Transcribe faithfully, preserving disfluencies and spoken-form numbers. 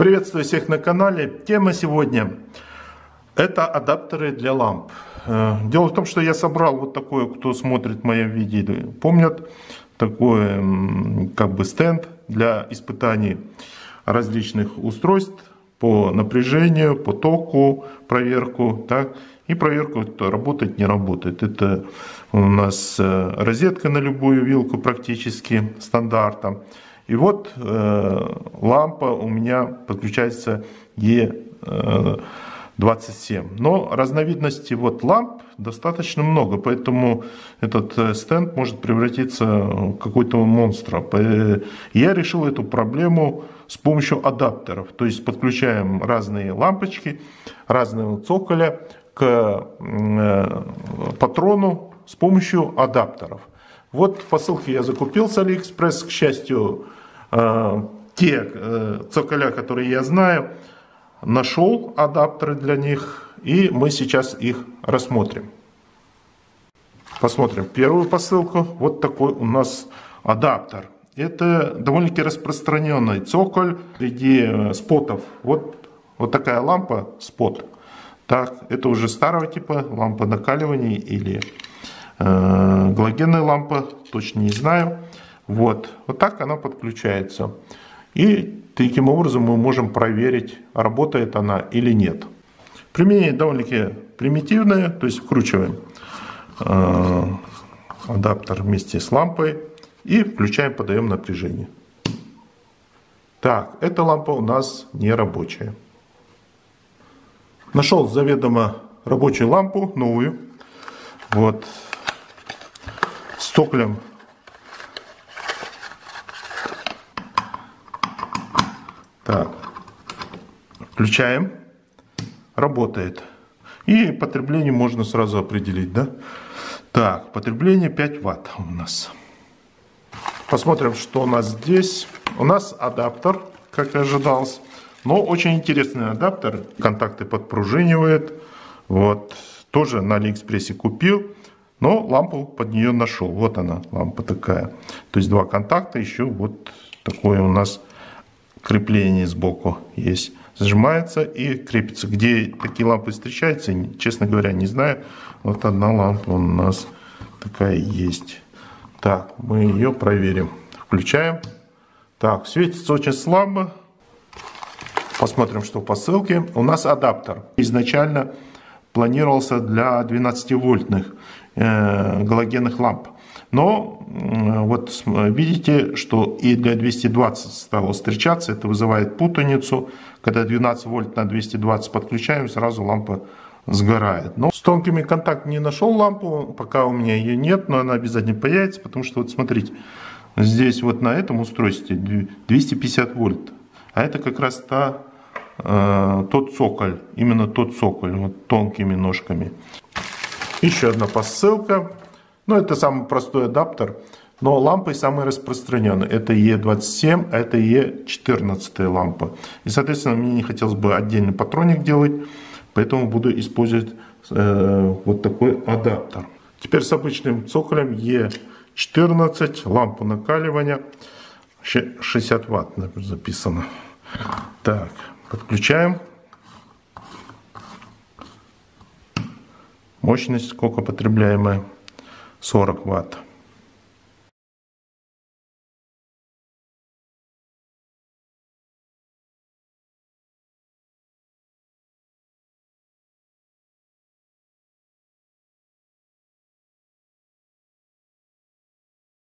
Приветствую всех на канале. Тема сегодня — это адаптеры для ламп. Дело в том, что я собрал вот такое, кто смотрит мои видео, помнят, такой как бы стенд для испытаний различных устройств по напряжению, по току, проверку, так, и проверку, работает, не работает. Это у нас розетка на любую вилку практически стандартом. И вот э, лампа у меня подключается е двадцать семь. Но разновидностей вот ламп достаточно много, поэтому этот стенд может превратиться в какой-то монстра. Я решил эту проблему с помощью адаптеров. То есть подключаем разные лампочки разного цоколя к э, патрону с помощью адаптеров. Вот по ссылке я закупил с AliExpress. К счастью, те цоколя, которые я знаю, нашел адаптеры для них, и мы сейчас их рассмотрим. Посмотрим первую посылку. Вот такой у нас адаптер. Это довольно-таки распространенный цоколь среди спотов. Вот, вот такая лампа спот. Так, это уже старого типа лампа накаливания или галогенная лампа, точно не знаю. Вот, вот так она подключается. И таким образом мы можем проверить, работает она или нет. Применение довольно-таки примитивное, то есть вкручиваем э, адаптер вместе с лампой и включаем, подаем напряжение. Так, эта лампа у нас не рабочая. Нашел заведомо рабочую лампу, новую. Вот, с цоколем так включаем, работает, и потребление можно сразу определить, да? Так, потребление пять ватт у нас. Посмотрим, что у нас здесь. У нас адаптер, как и ожидалось, но очень интересный адаптер, контакты подпружинивает. Вот, тоже на Алиэкспрессе купил, но лампу под нее нашел. Вот она, лампа такая. То есть два контакта, еще вот такое у нас крепление сбоку есть. Зажимается и крепится. Где такие лампы встречаются, честно говоря, не знаю. Вот одна лампа у нас такая есть. Так, мы ее проверим. Включаем. Так, светится очень слабо. Посмотрим, что по ссылке. У нас адаптер. Изначально планировался для двенадцативольтных э, галогенных ламп. Но э, вот видите, что и для двухсот двадцати стало встречаться. Это вызывает путаницу. Когда двенадцать вольт на двести двадцать подключаем, сразу лампа сгорает. Но с тонкими контактами не нашел лампу. Пока у меня ее нет, но она обязательно появится. Потому что вот смотрите, здесь вот на этом устройстве двести пятьдесят вольт. А это как раз та тот цоколь, именно тот цоколь, вот тонкими ножками. Еще одна посылка. Ну, это самый простой адаптер, но лампы самые распространенные. Это е двадцать семь, а это е четырнадцать лампа. И, соответственно, мне не хотелось бы отдельный патроник делать, поэтому буду использовать э, вот такой адаптер. Теперь с обычным цоколем е четырнадцать, лампу накаливания, шестьдесят ватт записано. Так, подключаем. Мощность сколько потребляемая? сорок ватт.